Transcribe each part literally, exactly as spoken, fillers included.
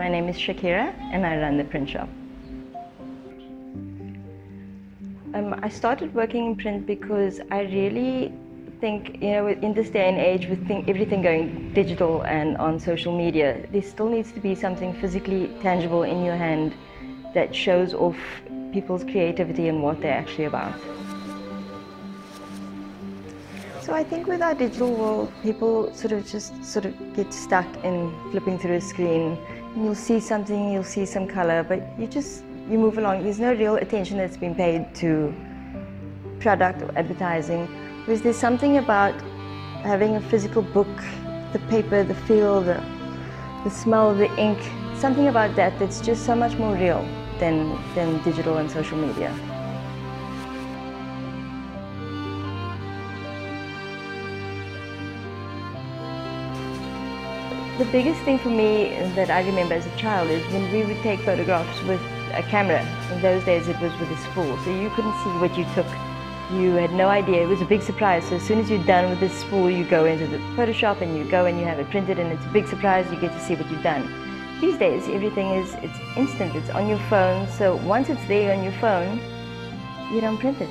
My name is Shakira and I run The Print Shop. Um, I started working in print because I really think, you know, in this day and age with thing, everything going digital and on social media, there still needs to be something physically tangible in your hand that shows off people's creativity and what they're actually about. So I think with our digital world, people sort of just sort of get stuck in flipping through a screen. You'll see something, you'll see some color, but you just, you move along. There's no real attention that's been paid to product or advertising. Because there's something about having a physical book, the paper, the feel, the, the smell, the ink, something about that that's just so much more real than, than digital and social media. The biggest thing for me that I remember as a child is when we would take photographs with a camera. In those days it was with a spool, so you couldn't see what you took. You had no idea. It was a big surprise. So as soon as you're done with this spool, you go into the Photoshop and you go and you have it printed, and it's a big surprise. You get to see what you've done. These days everything is it's instant. It's on your phone. So once it's there on your phone, you don't print it.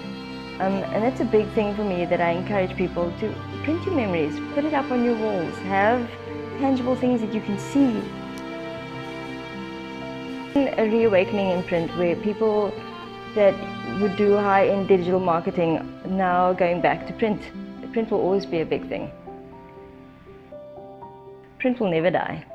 Um, and that's a big thing for me that I encourage people to print your memories, put it up on your walls, have tangible things that you can see. A reawakening in print where people that would do high-end digital marketing now going back to print. Print will always be a big thing. Print will never die.